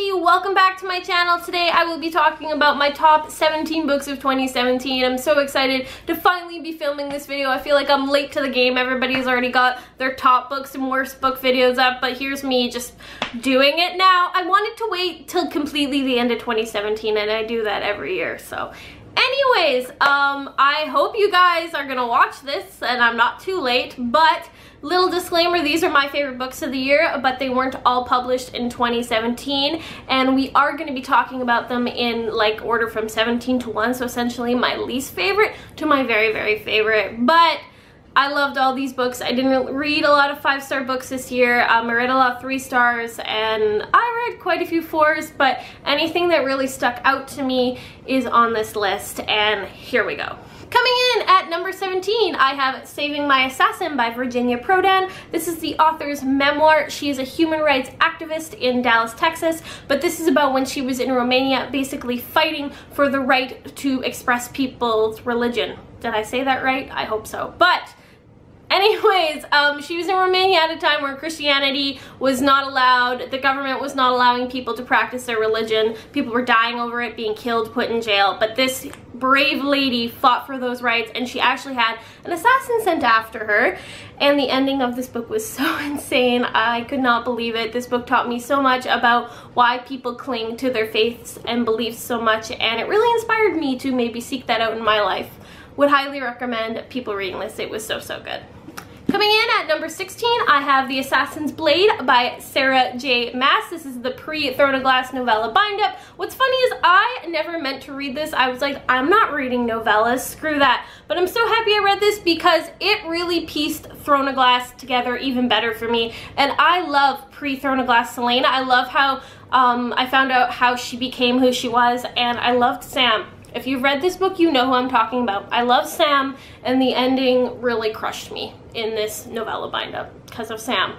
bestie, welcome back to my channel. Today I will be talking about my top 17 books of 2017. I'm so excited to finally be filming this video. I feel like I'm late to the game. Everybody's already got their top books and worst book videos up, but here's me just doing it now. I wanted to wait till completely the end of 2017, and I do that every year, so. Anyways, I hope you guys are gonna watch this and I'm not too late, but little disclaimer, these are my favorite books of the year, but they weren't all published in 2017, and we are going to be talking about them in like order from 17 to 1, so essentially my least favorite to my very, very favorite. But I loved all these books. I didn't read a lot of 5-star books this year. I read a lot of 3 stars, and I read quite a few 4s, but anything that really stuck out to me is on this list, and here we go. Coming in at number 17, I have Saving My Assassin by Virginia Prodan. This is the author's memoir. She is a human rights activist in Dallas, Texas, but this is about when she was in Romania basically fighting for the right to express people's religion. Did I say that right? I hope so. But anyways, she was in Romania at a time where Christianity was not allowed, the government was not allowing people to practice their religion, people were dying over it, being killed, put in jail, but this brave lady fought for those rights, and she actually had an assassin sent after her, and the ending of this book was so insane, I could not believe it. This book taught me so much about why people cling to their faiths and beliefs so much, and it really inspired me to maybe seek that out in my life. Would highly recommend people reading this, it was so, so good. Coming in at number 16, I have The Assassin's Blade by Sarah J. Maas. This is the pre-Throne of Glass novella bind-up. What's funny is I never meant to read this. I was like, I'm not reading novellas, screw that. But I'm so happy I read this because it really pieced Throne of Glass together even better for me. And I love pre-Throne of Glass Celaena. I love how I found out how she became who she was, and I loved Sam. If you've read this book, you know who I'm talking about. I love Sam, and the ending really crushed me in this novella bind-up because of Sam.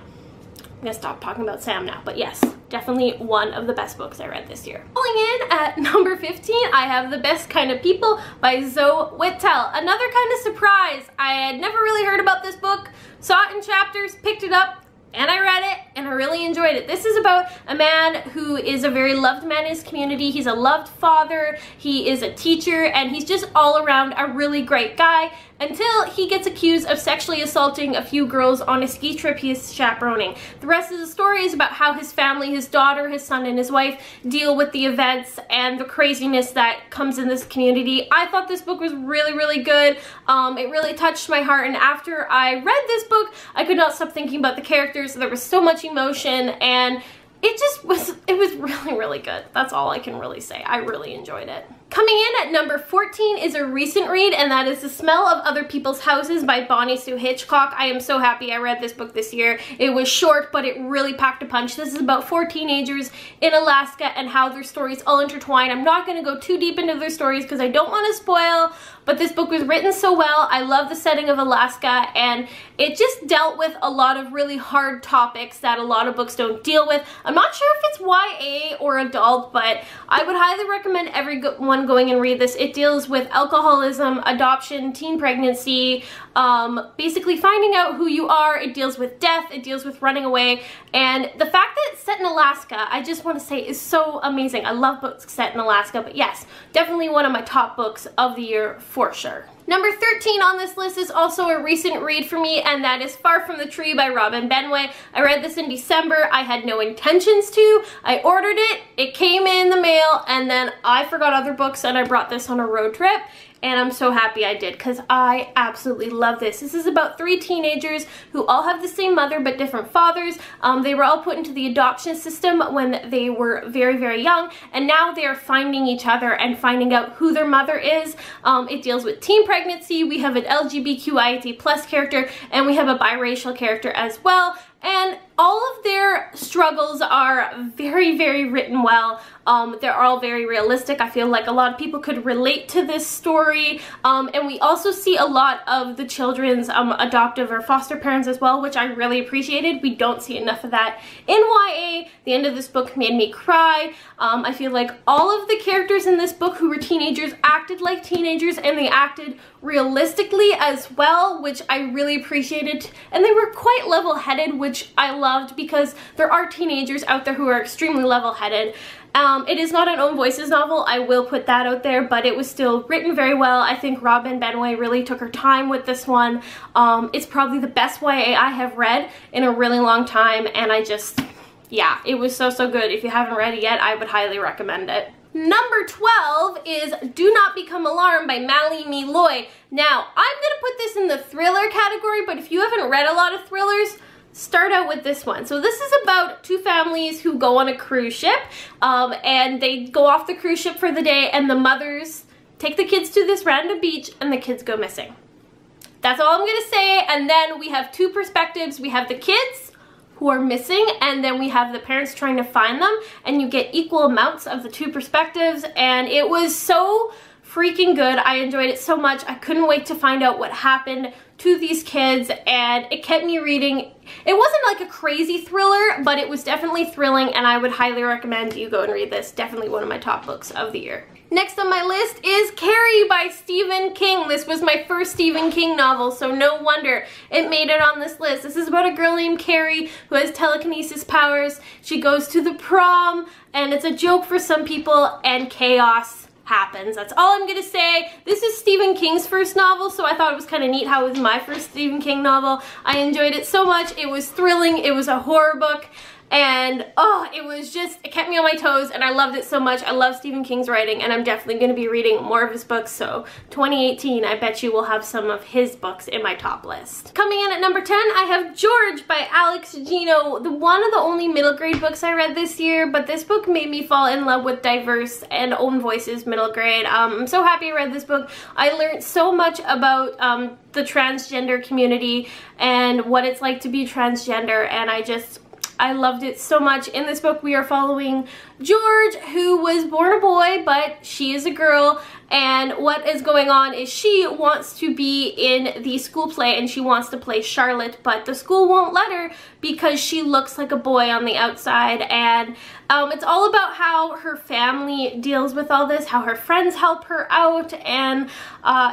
I'm gonna stop talking about Sam now, but yes, definitely one of the best books I read this year. Pulling in at number 15, I have The Best Kind of People by Zoe Whittell. Another kind of surprise. I had never really heard about this book, saw it in chapters, picked it up, and I read it, and I really enjoyed it. This is about a man who is a very loved man in his community. He's a loved father, he is a teacher, and he's just all around a really great guy until he gets accused of sexually assaulting a few girls on a ski trip he is chaperoning. The rest of the story is about how his family, his daughter, his son, and his wife deal with the events and the craziness that comes in this community. I thought this book was really, really good. It really touched my heart, and after I read this book, I could not stop thinking about the characters. So there was so much emotion, and it was really, really good. That's all I can really say. I really enjoyed it. Coming in at number 14 is a recent read, and that is The Smell of Other People's Houses by Bonnie Sue Hitchcock. I am so happy I read this book this year. It was short, but it really packed a punch. This is about 4 teenagers in Alaska and how their stories all intertwine. I'm not going to go too deep into their stories because I don't want to spoil, but this book was written so well. I love the setting of Alaska, and it just dealt with a lot of really hard topics that a lot of books don't deal with. I'm not sure if it's YA or adult, but I would highly recommend everyone going and read this. It deals with alcoholism, adoption, teen pregnancy, basically finding out who you are. It deals with death, it deals with running away, and the fact that it's set in Alaska, I just want to say, is so amazing. I love books set in Alaska, but yes, definitely one of my top books of the year for sure. Number 13 on this list is also a recent read for me, and that is Far From the Tree by Robin Benway. I read this in December. I had no intentions to. I ordered it, it came in the mail, and then I forgot other books and I brought this on a road trip, and I'm so happy I did because I absolutely love this. This is about 3 teenagers who all have the same mother but different fathers. They were all put into the adoption system when they were very, very young, and now they are finding each other and finding out who their mother is. It deals with teen pregnancy, we have an LGBTQIA+ character, and we have a biracial character as well. And all of their struggles are very, very written well. They're all very realistic. I feel like a lot of people could relate to this story. And we also see a lot of the children's adoptive or foster parents as well, which I really appreciated. We don't see enough of that in YA. The end of this book made me cry. I feel like all of the characters in this book who were teenagers acted like teenagers, and they acted realistically as well, which I really appreciated. And they were quite level-headed, which I love. loved because there are teenagers out there who are extremely level-headed. It is not an Own Voices novel, I will put that out there, but it was still written very well. I think Robin Benway really took her time with this one. It's probably the best YA I have read in a really long time, and I just, yeah, it was so, so good. If you haven't read it yet, I would highly recommend it. Number 12 is Do Not Become Alarmed by Mally Meloy. Now, I'm going to put this in the thriller category, but if you haven't read a lot of thrillers, start out with this one. So this is about two families who go on a cruise ship, and they go off the cruise ship for the day, and the mothers take the kids to this random beach, and the kids go missing. That's all I'm gonna say, and then we have two perspectives. We have the kids who are missing, and then we have the parents trying to find them, and you get equal amounts of the two perspectives, and it was so freaking good. I enjoyed it so much. I couldn't wait to find out what happened to these kids, and it kept me reading. It wasn't like a crazy thriller, but it was definitely thrilling, and I would highly recommend you go and read this. Definitely one of my top books of the year. Next on my list is Carrie by Stephen King. This was my first Stephen King novel, so no wonder it made it on this list. This is about a girl named Carrie who has telekinesis powers. She goes to the prom, and it's a joke for some people, and chaos happens. That's all I'm gonna say. This is Stephen King's first novel, so I thought it was kind of neat how it was my first Stephen King novel. I enjoyed it so much. It was thrilling. It was a horror book, and oh, it was just, it kept me on my toes, and I loved it so much. I love Stephen King's writing, and I'm definitely going to be reading more of his books, so 2018, I bet you will have some of his books in my top list. Coming in at number 10, I have George by Alex Gino, one of the only middle grade books I read this year, but this book made me fall in love with diverse and Own Voices middle grade. I'm so happy I read this book. I learned so much about the transgender community and what it's like to be transgender, and I loved it so much. In this book, we are following George, who was born a boy, but she is a girl, and what is going on is she wants to be in the school play, and she wants to play Charlotte, but the school won't let her because she looks like a boy on the outside, and it's all about how her family deals with all this, how her friends help her out, and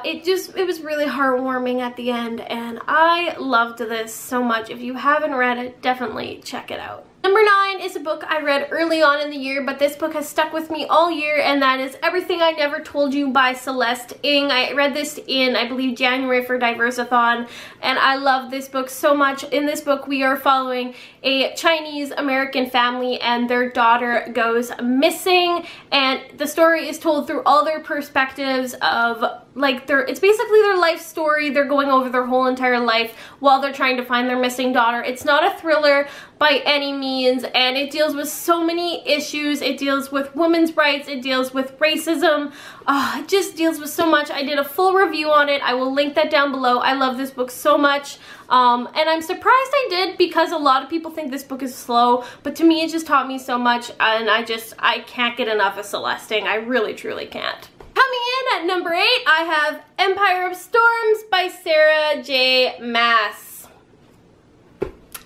it was really heartwarming at the end, and I loved this so much. If you haven't read it, definitely check it out. Number 9 is a book I read early on in the year, but this book has stuck with me all year, and that is Everything I Never Told You by Celeste Ng. I read this in, I believe, January for Diversathon, and I love this book so much. In this book, we are following a Chinese-American family, and their daughter goes missing, and the story is told through all their perspectives of, like, it's basically their life story. They're going over their whole entire life while they're trying to find their missing daughter. It's not a thriller by any means, and it deals with so many issues. It deals with women's rights, it deals with racism, it just deals with so much. I did a full review on it. I will link that down below. I love this book so much, and I'm surprised I did, because a lot of people think this book is slow, but to me it just taught me so much, and I can't get enough of Celeste Ng. I really truly can't. Coming in at number 8, I have Empire of Storms by Sarah J. Maas.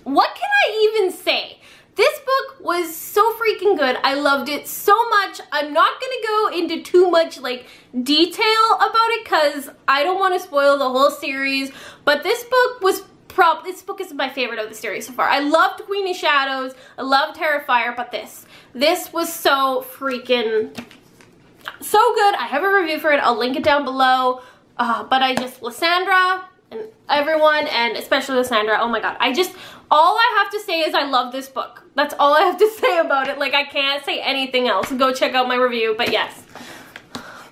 What can I even say? This book was so freaking good. I loved it so much. I'm not gonna go into too much detail about it because I don't want to spoil the whole series, but this book was this book is my favorite of the series so far. I loved Queen of Shadows, I loved Tower of Fire, but this was so freaking good. I have a review for it. I'll link it down below, but Lysandra and everyone, and especially Lysandra, oh my god, all I have to say is I love this book. That's all I have to say about it. I can't say anything else. Go check out my review, but yes.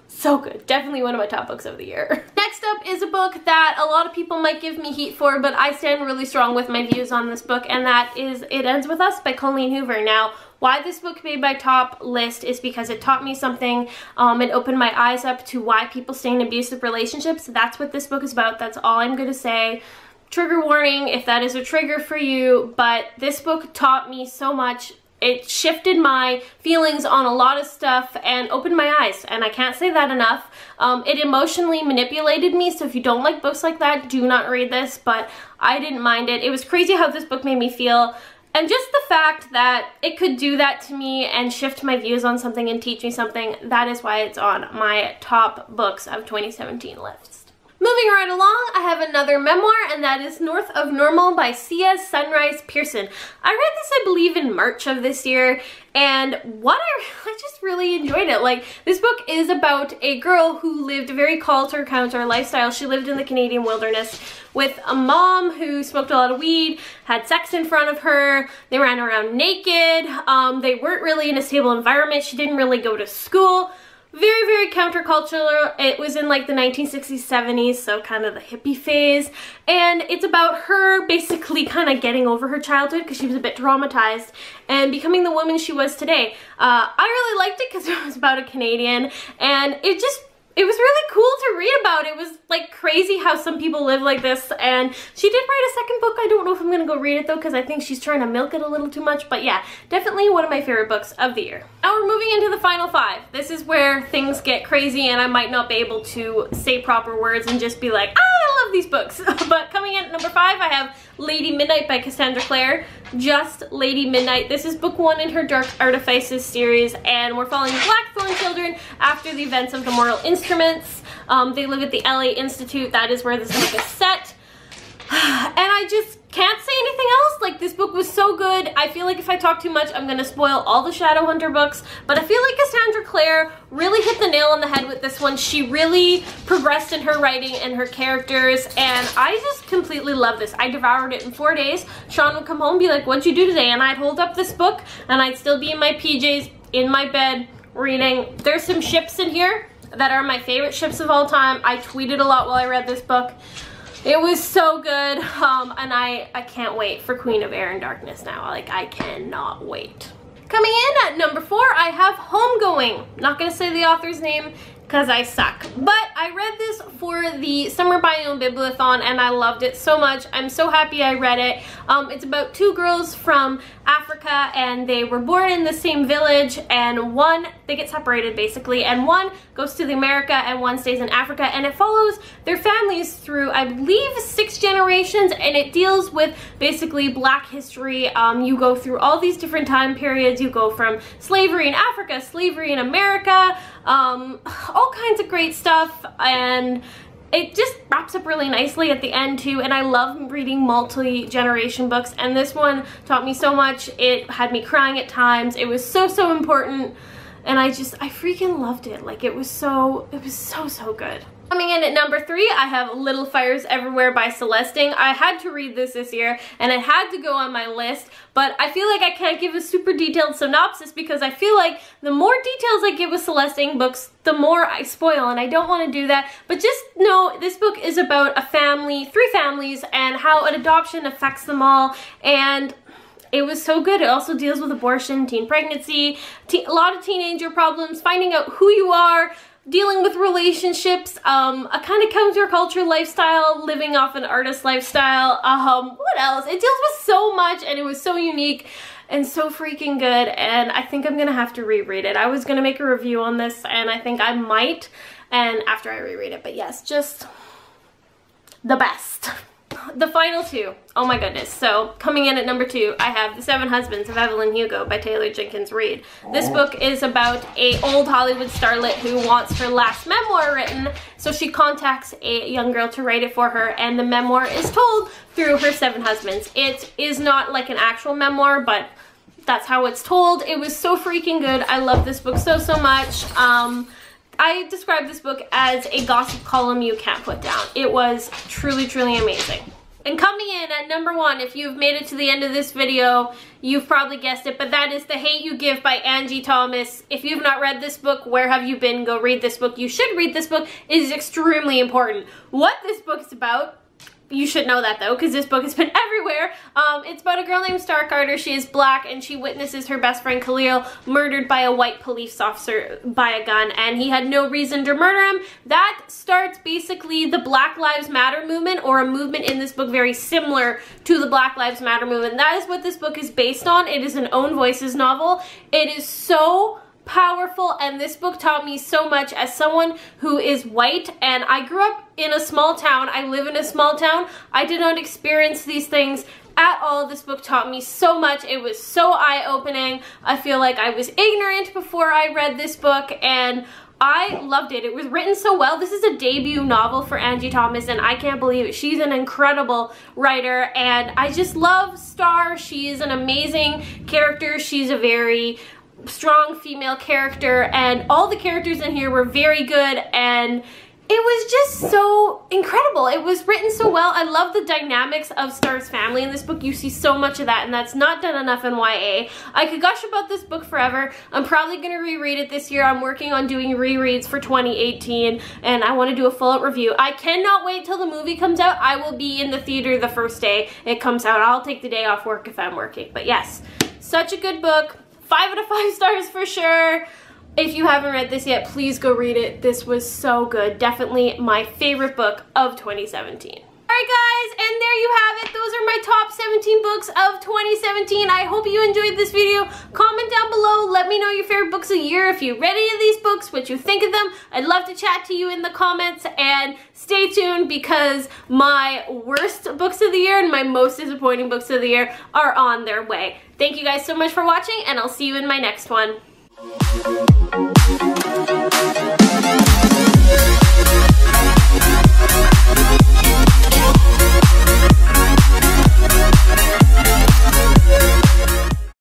So good. Definitely one of my top books of the year. Next up is a book that a lot of people might give me heat for, but I stand really strong with my views on this book, and that is It Ends With Us by Colleen Hoover. Now, why this book made my top list is because it taught me something. It opened my eyes up to why people stay in abusive relationships. That's what this book is about. That's all I'm going to say. Trigger warning if that is a trigger for you, but this book taught me so much. It shifted my feelings on a lot of stuff and opened my eyes, and I can't say that enough. It emotionally manipulated me, so if you don't like books like that, do not read this, but I didn't mind it. It was crazy how this book made me feel, and just the fact that it could do that to me and shift my views on something and teach me something, that is why it's on my top books of 2017 lists. Moving right along, I have another memoir, and that is North of Normal by Cea Sunrise Pearson. I read this, I believe, in March of this year, and I just really enjoyed it. Like, this book is about a girl who lived a very culture-counter lifestyle. She lived in the Canadian wilderness with a mom who smoked a lot of weed, had sex in front of her, they ran around naked, they weren't really in a stable environment, she didn't really go to school. Very, very countercultural. It was in like the 1960s, 70s, so kind of the hippie phase. And it's about her basically kind of getting over her childhood because she was a bit traumatized and becoming the woman she was today. I really liked it because it was about a Canadian, and it was really cool to read about. It was like crazy how some people live like this, and she did write a second book. I don't know if I'm gonna go read it though because I think she's trying to milk it a little too much, but yeah, definitely one of my favorite books of the year. Now we're moving into the final five. This is where things get crazy and I might not be able to say proper words and just be like, ah, I love these books. But coming in at number five, I have Lady Midnight by Cassandra Clare. Just Lady Midnight. This is book one in her Dark Artifices series, and we're following Blackthorn children after the events of the Mortal Instruments. They live at the LA Institute. That is where this book is set. And I just can't say anything else. Like, this book was so good. I feel like if I talk too much, I'm gonna spoil all the Shadowhunter books, but I feel like Cassandra Clare really hit the nail on the head with this one. She really progressed in her writing and her characters, and I just completely love this. I devoured it in 4 days. Sean would come home and be like, "What'd you do today?" And I'd hold up this book, and I'd still be in my PJs, in my bed, reading. There's some ships in here that are my favorite ships of all time. I tweeted a lot while I read this book. It was so good, and I can't wait for Queen of Air and Darkness now. Like, I cannot wait. Coming in at number four, I have Homegoing. Not gonna say the author's name because I suck, but I read this for the Summer Biome Bibliothon and I loved it so much. I'm so happy I read it. It's about two girls from Africa, and they were born in the same village, and one, they get separated basically, and one goes to America and one stays in Africa, and it follows their families through, I believe, 6 generations, and it deals with basically Black history. You go through all these different time periods. You go from slavery in Africa, slavery in America, all kinds of great stuff, and it just wraps up really nicely at the end too. And I love reading multi-generation books, and this one taught me so much. It had me crying at times. It was so, so important, and I freaking loved it. Like, it was so good. Coming in at number three, I have Little Fires Everywhere by Celeste Ng. I had to read this year, and it had to go on my list, but I feel like I can't give a super detailed synopsis because I feel like the more details I give with Celeste Ng books, the more I spoil, and I don't want to do that. But just know this book is about a family, 3 families, and how an adoption affects them all, and it was so good. It also deals with abortion, teen pregnancy, a lot of teenager problems, finding out who you are, dealing with relationships, a kind of counterculture lifestyle, living off an artist lifestyle, what else? It deals with so much, and it was so unique and so freaking good, and I think I'm gonna have to reread it. I was gonna make a review on this, and I think I might, and after I reread it, but yes, just the best. The final two, oh my goodness. So coming in at number two, I have The Seven Husbands of Evelyn Hugo by Taylor Jenkins Reid. This book is about an old Hollywood starlet who wants her last memoir written, so she contacts a young girl to write it for her, and the memoir is told through her 7 husbands. It is not like an actual memoir, but that's how it's told. It was so freaking good. I love this book so, so much. I describe this book as a gossip column you can't put down. It was truly, truly amazing. And coming in at number one, if you've made it to the end of this video, you've probably guessed it, but that is The Hate U Give by Angie Thomas. If you've not read this book, where have you been? Go read this book. You should read this book. It is extremely important. What this book is about, you should know that though, because this book has been everywhere. It's about a girl named Starr Carter. She is Black, and she witnesses her best friend Khalil murdered by a white police officer by a gun, and he had no reason to murder him. That starts basically the Black Lives Matter movement, or a movement in this book very similar to the Black Lives Matter movement. That is what this book is based on. It is an Own Voices novel. It is so powerful, and this book taught me so much as someone who is white, and I grew up in a small town. I live in a small town. I did not experience these things at all. This book taught me so much. It was so eye-opening. I feel like I was ignorant before I read this book, and I loved it. It was written so well. This is a debut novel for Angie Thomas, and I can't believe it. She's an incredible writer, and I just love Starr. She is an amazing character. She's a very strong female character, and all the characters in here were very good, and it was just so incredible. It was written so well. I love the dynamics of Starr's family in this book. You see so much of that, and that's not done enough in YA. I could gush about this book forever. I'm probably going to reread it this year. I'm working on doing rereads for 2018, and I want to do a full-out review. I cannot wait till the movie comes out. I will be in the theater the first day it comes out. I'll take the day off work if I'm working. But yes, such a good book. 5 out of 5 stars for sure. If you haven't read this yet, please go read it. This was so good. Definitely my favorite book of 2017. Alright guys, and there you have it. Those are my top 17 books of 2017. I hope you enjoyed this video. Comment down below. Let me know your favorite books of the year. If you read any of these books, what you think of them. I'd love to chat to you in the comments, and stay tuned because my worst books of the year and my most disappointing books of the year are on their way. Thank you guys so much for watching, and I'll see you in my next one.